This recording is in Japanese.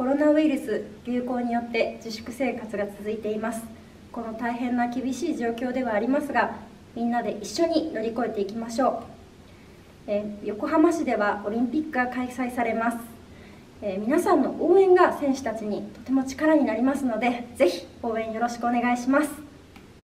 コロナウイルス流行によって自粛生活が続いています。この大変な厳しい状況ではありますが、みんなで一緒に乗り越えていきましょう。横浜市ではオリンピックが開催されます。皆さんの応援が選手たちにとても力になりますので、ぜひ応援よろしくお願いします。